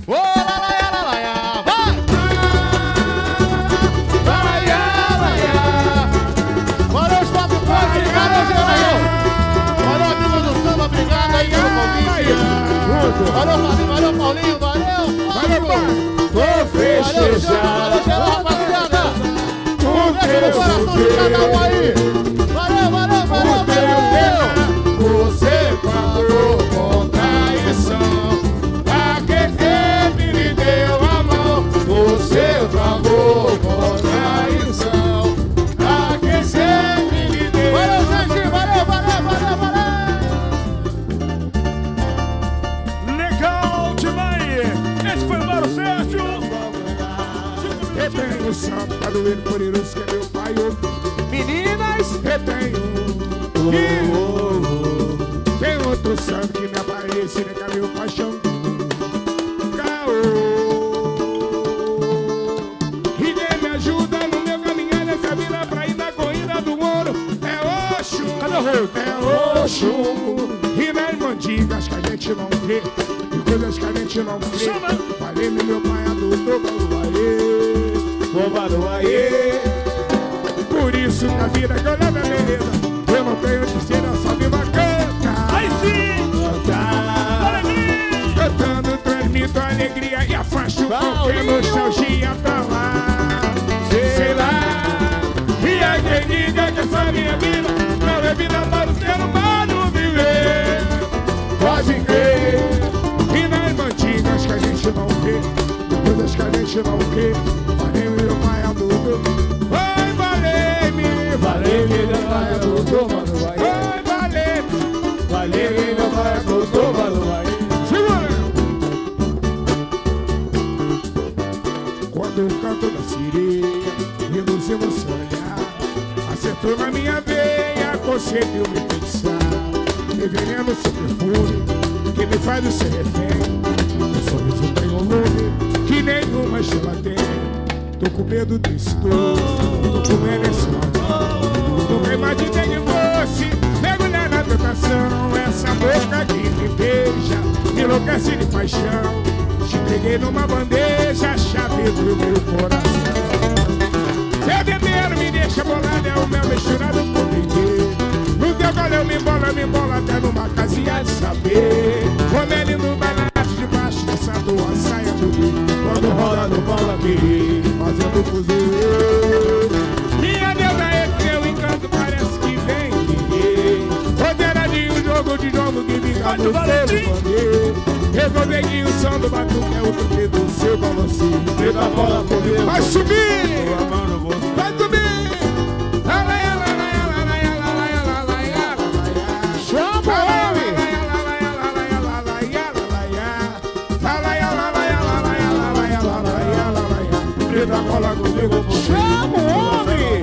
Ô, lá, lá, lá, lá, lá, lá, vai! Lá, lá, lá, lá, lá. Valeu, os papo forte, valeu, geral! Valeu, amigos do samba, obrigado aí pelo convite! Valeu, Paulinho, valeu, Paulinho, valeu, Valeu, Paulo! Vou Valeu, Chama, valeu, geral, rapaziada! Um beijo no coração de cada um aí! Valeu, valeu, valeu, valeu! Você pagou com traição a quem sempre me deu a mão. Você pagou com traição a quem sempre me deu a mão. Valeu, gente! Valeu, valeu, valeu, valeu! Legal demais! Esse foi o Mauro Sérgio! Retenho o santo, tá doendo por Irus, que é meu pai. Meninas, retenho! Outro sangue que me aparece, nega meu paixão. Caô. E nem me ajuda no meu caminhar nessa vida pra ir na corrida do ouro. É Oxum, cadê o rei? É Oxum. E nas mandigas que a gente não vê, e coisas que a gente não vê. Falei no meu pai adulto, roubado aê, roubado. Por isso na vida que eu levo a beleza, eu não tenho tristeza, só vivo a cantando transmito a alegria e afasto porque a nostalgia tá lá. Sei lá, e a avenida dessa minha vida não é vida para o ser humano viver. Pode crer, e nas antigas que a gente não vê, todas que a gente não vê, valeu meu pai adulto. Oi, valeu-me, valeu-me meu pai adulto, mano, vai. Oi, valeu-me, valeu-me meu pai adulto, mano, vai. Do canto da sereia, reduziu o seu olhar, acertou na minha veia, conseguiu-me pensar, revelando seu perfume, que me faz o ser refém. O sorriso tem um lume que nenhuma estrela tem. Tô com medo desse doce, tô com medo desse amor. Tô com imagem de doce, mergulhar na tentação. Essa boca que me beija, me enlouquece de paixão. Te peguei numa bandeja, a chave do meu coração. Seu beber me deixa bolado, é o meu misturado por ninguém. No teu galão me embola, me embola até numa casinha de saber. Como ele no balaço debaixo dessa tua saia do rio, quando rola no bola me fazendo fuzil. Minha deusa é teu encanto, parece que vem ninguém. Rodeira de um jogo de jogo que me ganha no bandeiro. Resolvei que o som do batuque é o toque do seu balancinho. Leva a bola pro meu. Vai subir! Vai subir! Chama o homem! Leva a bola comigo. Chama o homem!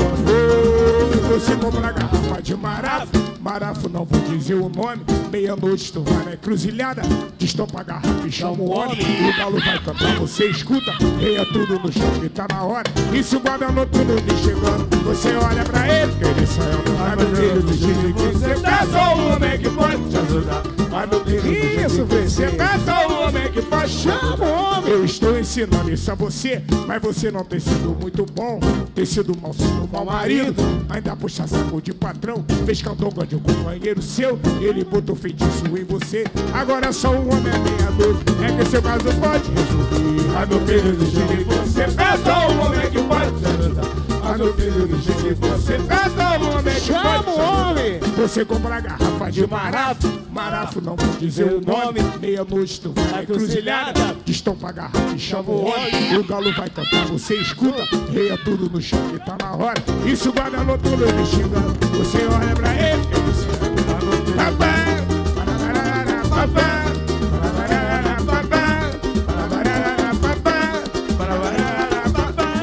Você compra a garrafa de marafo. Marafo não vou dizer o nome. Meia-noite tu vai na encruzilhada, destampa a garrafa e chama o homem. O galo vai cantar, você escuta, reia tudo no chão que tá na hora. Isso guarda noturno de chegando, você olha pra ele, que ele sai ao mar. Vai no trilho do Chile, que você tá só o homem que pode te ajudar. Vai no trilho do Chile, que você tá só o homem que pode. Chama o homem. Eu estou ensinando isso a você, mas você não tem sido muito bom. Tem sido mal, sido mau marido. Ainda puxa saco de patrão, fez candonga de um companheiro seu, ele botou feitiço em você. Agora só um homem é minha dor, é que seu caso pode resolver. Ai meu filho do Chile, você é só um homem que pode te ajudar. Ai meu filho do Chile, você é só um homem que chama pode. Chama o homem! Você compra a garrafa de marafo, marafo não vou dizer o nome. Meia-noite tu vai cruzilhada, destampa a garrafa e chama o homem. O galo vai cantar, você escuta, reia tudo no chão que tá na hora. Isso guarda no outro meu vestido, você olha pra ele.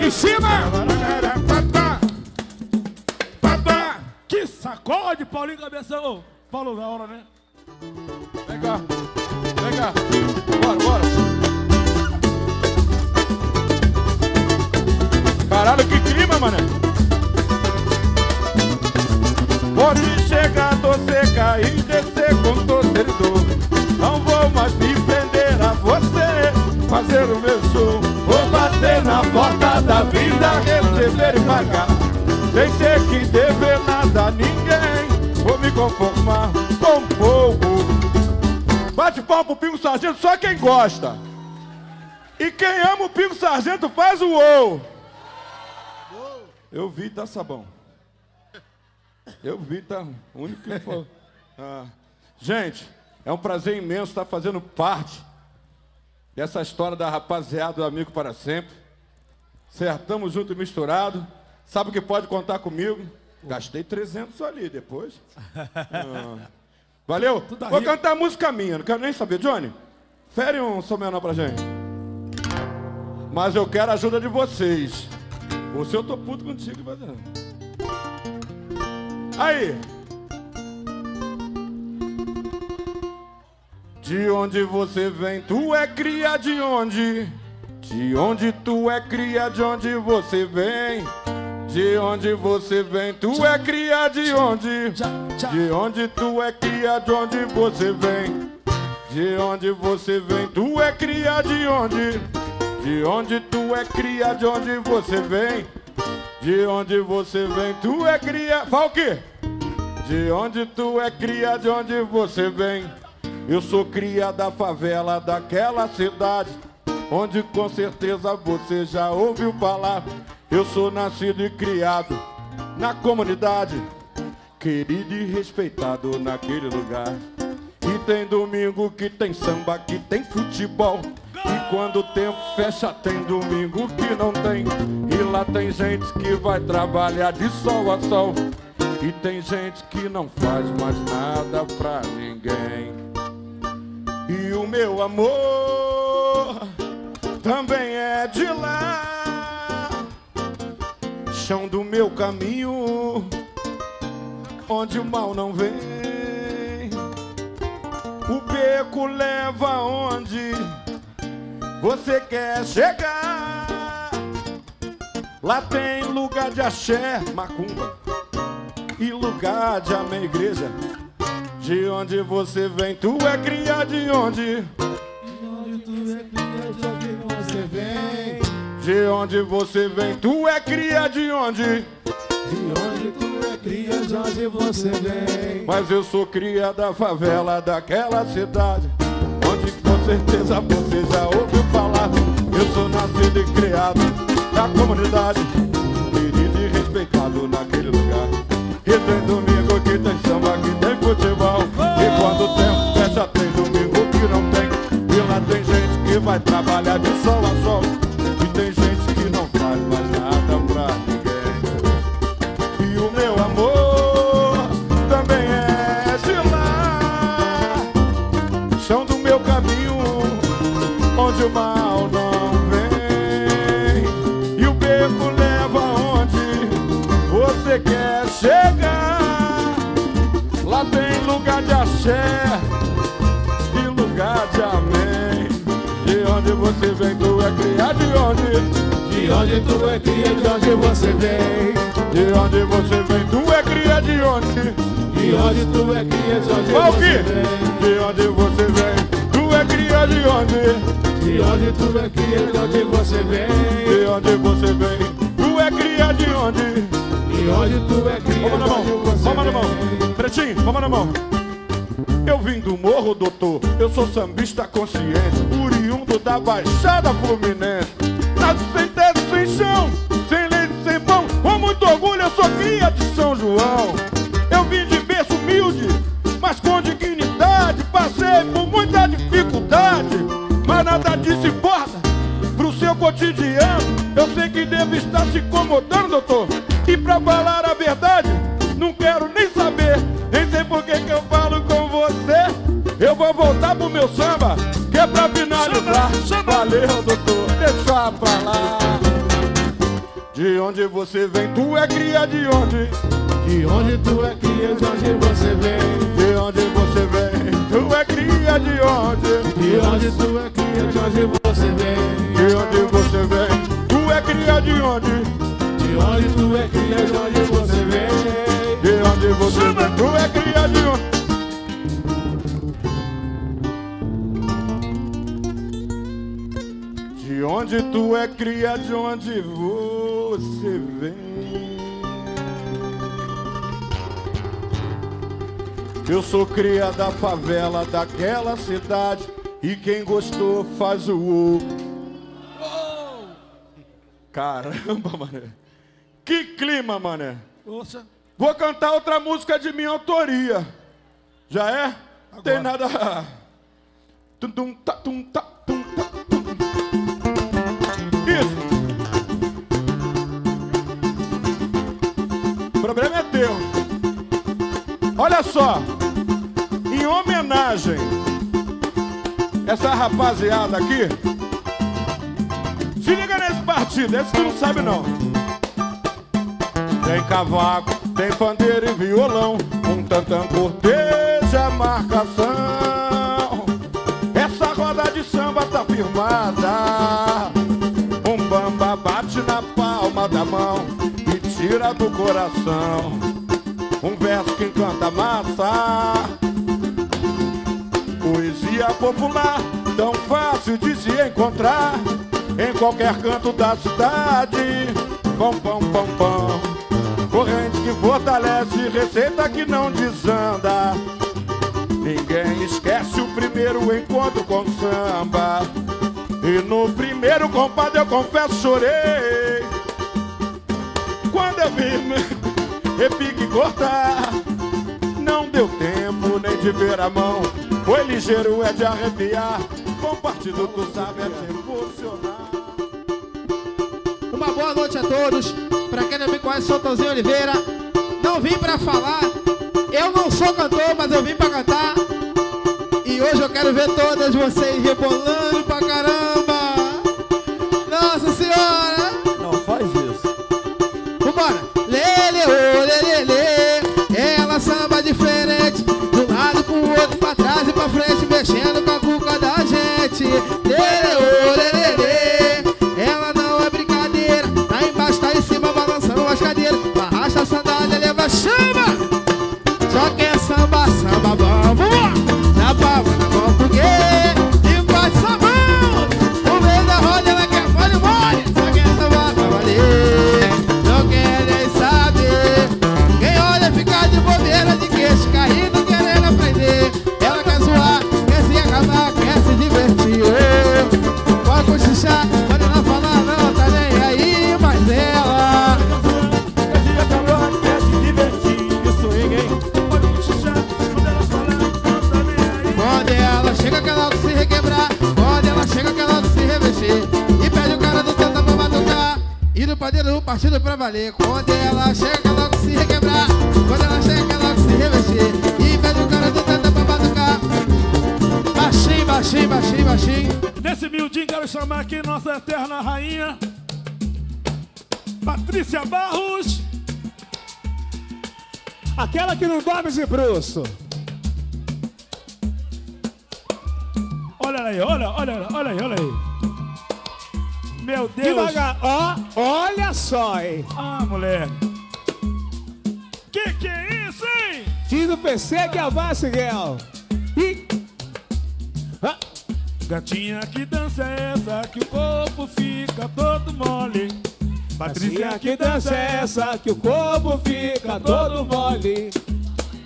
Em cima! Que sacode, Paulinho Cabeção! Paulo da hora, né? Vem cá, vem cá, bora, bora! Caralho, que clima, mané! Pode chegar, você cair, descer com torcedor. Não vou mais me prender a você, fazer o meu som. Vou bater na porta da vida, receber e pagar. Sem ter que dever nada a ninguém, vou me conformar com pouco. Bate palma pro Pingo Sargento, só quem gosta. E quem ama o Pingo Sargento faz o ou. Eu vi, tá sabão. Eu vi, tá? O único que falou. Ah. Gente, é um prazer imenso estar fazendo parte dessa história da rapaziada do Amigo para Sempre. Certo? Tamo junto e misturado. Sabe o que pode contar comigo? Gastei trezentos ali depois. Ah. Valeu? Vou cantar música minha, não quero nem saber. Johnny, fere um som menor pra gente. Mas eu quero a ajuda de vocês. Você eu tô puto contigo, mas... Aí! De onde você vem, tu é cria de onde? De onde tu é cria, de onde você vem? De onde você vem, tu é cria de onde? De onde tu é cria, de onde você vem? De onde você vem, tu é cria de onde? De onde tu é cria, de onde você vem? De onde você vem, tu é cria... Falque! De onde tu é cria, de onde você vem? Eu sou cria da favela daquela cidade. onde com certeza você já ouviu falar. Eu sou nascido e criado na comunidade, querido e respeitado naquele lugar. E tem domingo que tem samba, que tem futebol, e quando o tempo fecha tem domingo que não tem. E lá tem gente que vai trabalhar de sol a sol, e tem gente que não faz mais nada pra ninguém. E o meu amor também é de lá, chão do meu caminho, onde o mal não vem. O beco leva onde você quer chegar. Lá tem lugar de axé, macumba, e lugar de amém, igreja. De onde você vem, tu é cria de onde? De onde tu é cria, de onde você vem? De onde você vem, tu é cria de onde? De onde tu é cria, de onde você vem? Mas eu sou cria da favela, daquela cidade, onde com certeza você já ouviu falar. Eu sou nascido e criado na comunidade, querido e respeitado naquele lugar. E tem domingo que tem samba, que tem futebol, e quando o tempo fecha tem domingo que não tem. E lá tem gente que vai trabalhar de sol a sol, e tem gente que não faz mais nada pra ninguém. E o meu amor também é de lá, chão do meu caminho, onde o mal não vem. E o beco leva onde você quer chegar. Lá tem lugar de axé e lugar de amém. De onde você vem, tu é cria de onde? De onde tu é cria, de onde você vem? De onde você vem, tu é cria de onde? De onde tu é cria, de onde você vem? De onde você vem, tu é cria de onde? De onde tu é cria, de onde você vem? De onde você vem, tu é cria de onde? E onde tu é cria, vamos na mão, vamos na mão, pretinho, vamos na mão. Eu vim do morro, doutor, eu sou sambista consciente, oriundo da Baixada Fluminense. Nasci sem teto, sem chão, sem leite, sem pão, com muito orgulho eu sou cria de São João. Eu vim de berço humilde, mas com dignidade, passei por muita dificuldade, mas nada disso importa pro seu cotidiano. Eu sei que devo estar se incomodando, doutor, e pra falar a verdade, não quero nem saber. Nem sei por que que eu falo com você. Eu vou voltar pro meu samba, que é pra finalizar. Valeu, doutor, deixa pra lá. De onde você vem, tu é cria de onde? De onde tu é cria, de onde você vem? De onde você vem, tu é cria de onde? De onde tu é cria, de onde você vem? De onde você vem, tu é cria de onde? De onde tu é cria, de onde você vem? De onde você vem, tu é cria de onde? De onde tu é cria, de onde você vem? Eu sou cria da favela daquela cidade, e quem gostou faz o uou. Caramba, mané. Que clima, mané. Ouça. Vou cantar outra música de minha autoria. Já é? Agora. Tem nada. Isso. O problema é teu. Olha só. Em homenagem essa rapaziada aqui. Se liga nesse partido, esse tu não sabe não. Tem cavaco, tem pandeiro e violão, um tantã corteja a marcação. Essa roda de samba tá firmada, um bamba bate na palma da mão e tira do coração um verso que encanta a massa. Poesia popular, tão fácil de se encontrar em qualquer canto da cidade. Pão, pão, pão, pão, corrente que fortalece, receita que não desanda. Ninguém esquece o primeiro encontro com samba. E no primeiro, compadre, eu confesso, chorei. Quando eu vi repique cortar, não deu tempo nem de ver a mão. Foi ligeiro, é de arrepiar. Bom partido, tu sabe, é de funcionar. Uma boa noite a todos. Pra quem não me conhece, sou Tãozinho Oliveira. Não vim pra falar, eu não sou cantor, mas eu vim pra cantar. E hoje eu quero ver todas vocês rebolando pra caramba. Nossa Senhora! Não faz isso. Vambora! Lele, ô, lele, lele. Ela samba diferente, do lado com o outro, pra trás e pra frente, mexendo com a cuca da gente. Lele, ô, lele, lele. Ela não é brincadeira, tá embaixo, tá em cima, balançando as cadeiras. Arrasta a sandália, leva chama. Só que é samba, samba, vamos! Partido pra valer. Quando ela chega, que logo se requebrar. Quando ela chega, que logo se revestir. E pede o cara do tanta pra batucar. Baixinho, baixinho, baixinho, baixinho. Nesse miudinho quero chamar aqui nossa eterna rainha Patrícia Barros, aquela que não dorme de bruxo. Olha aí, olha, olha, olha aí, olha aí. Meu Deus! Devagar, ó, oh, olha só, hein? Ah, mulher! Que que é isso, hein? Diz o P C que é a base, girl! Ih! Ah. Gatinha, que dança é essa que o corpo fica todo mole? Patrícia, que dança é essa que o corpo fica todo mole?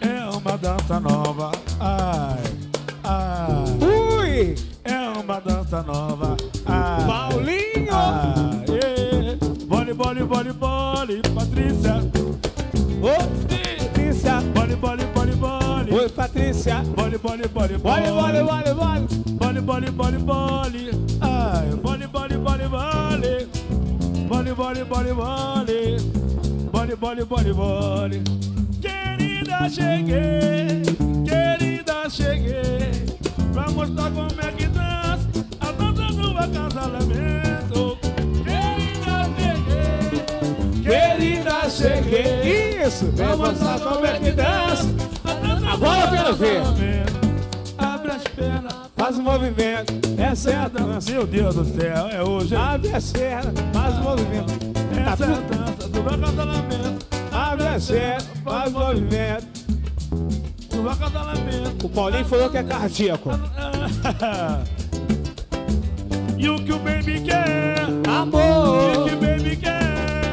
É uma dança nova, ai, ai! Ui! É uma dança nova, ai! Paulinho! Bole, bole, bole, bole, Patrícia. Ô, Patrícia. Bole, bole, bole, bole. Oi, Patrícia. Bole, bole, bole, bole. Bole, bole, bole, bole. Bole, bole, bole, bole. Ai, bole, bole, bole, bole. Bole, bole, bole, bole. Bole, bole, bole, bole. Querida, cheguei. Querida, cheguei. Pra mostrar como é que dança a dança do acasalamento. Querida, cheguei. Isso. Vem mostrar como é que dança. Agora eu quero ver. Abre as pernas, faz o movimento. Essa é a dança. Meu Deus do céu, é hoje. Abre as pernas, faz o movimento. Essa é a dança do acasalamento. Abre as pernas, faz o movimento. Do acasalamento. O Paulinho falou que é cardíaco. E o que o baby quer? Amor. O que o baby quer?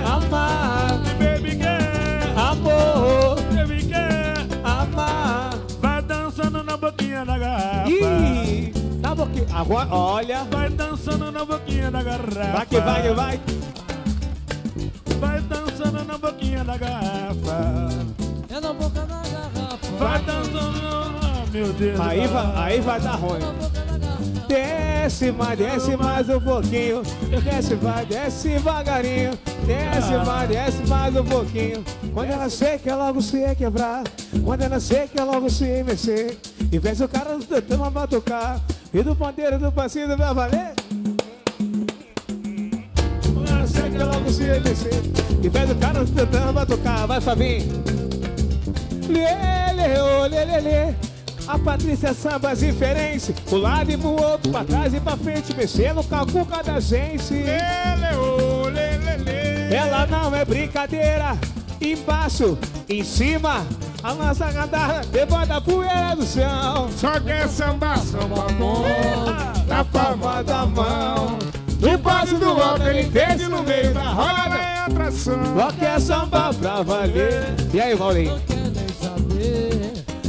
Amar, que baby quer amor, baby quer amar. Vai dançando na boquinha da garrafa. Ih, na boquinha. Agora, olha. Vai dançando na boquinha da garrafa. Vai que vai, que vai. Vai dançando na boquinha da garrafa. É na boca da garrafa. Vai dançando, meu Deus. Aí vai, aí vai dar ruim. Desce mais, desce mais um pouquinho. Desce vai, desce devagarinho. Desce mais, desce mais um pouquinho. Quando ela seca, logo se quebrar. Quando ela seca, logo se mexer. E vez o cara do tama batucar. E do pandeiro, do passinho, vai valer. Quando ela seca, logo se mexer. E vez o cara do tama batucar. Vai, Fabinho. Lele, ô, lele, lele. A Patrícia samba as diferenças, pro lado e pro outro, pra trás e pra frente, mexendo com a cuca da gente. Ela não é brincadeira, embaixo, em cima, a nossa cantada levando a poeira do chão. Só quer samba, samba bom, na palma da mão. No passo do alto ele entende, no meio da roda é atração. Só quer samba pra valer. E aí, Maurinho?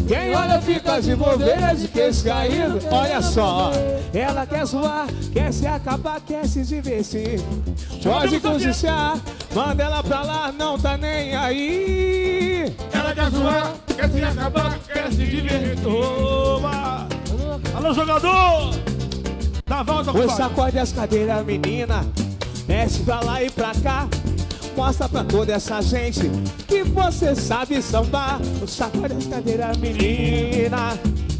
Quem olha fica de bobeira, de queixo caído. Olha só, ela quer zoar, quer se acabar, quer se divertir. Pode cochichar, manda ela pra lá, não tá nem aí. Ela quer zoar, quer se acabar, quer se divertir. Toma! Alô, jogador! Dá volta, pois sacode as cadeiras, menina. Mexe pra lá e pra cá. Mostra pra toda essa gente que você sabe sambar. Sacode as cadeiras, menina.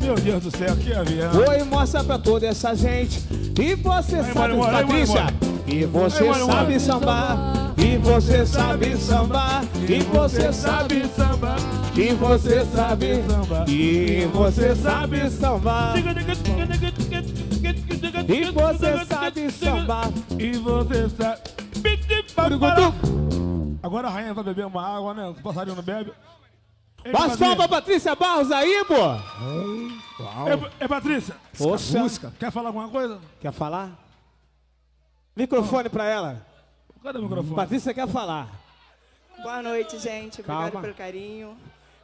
Meu Deus do céu, que avião. Oi, mostra pra toda essa gente que você aí, sabe, mano, Patrícia. E você aí, mano, sabe mano. sambar. E você sabe sambar. E você sabe sambar. E você sabe sambar. E você sabe sambar. E você sabe sambar. E você sabe. Agora a rainha vai beber uma água, né? O passarinho não bebe. Passa só pra Patrícia Barros aí, pô! É, é Patrícia! Poxa. Música. Quer falar alguma coisa? Quer falar? Microfone ah. pra ela. Cadê o microfone? Patrícia quer falar. Boa noite, gente. Obrigada Calma. pelo carinho.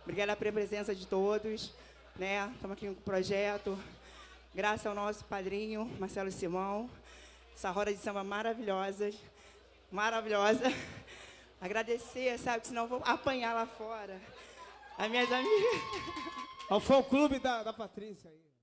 Obrigada pela presença de todos. Né? Estamos aqui com o projeto. Graças ao nosso padrinho, Marcelo Simão. Essa roda de samba maravilhosa. Maravilhosa. Agradecer, sabe, que senão eu vou apanhar lá fora. As minhas amigas. Foi o clube da, da Patrícia aí.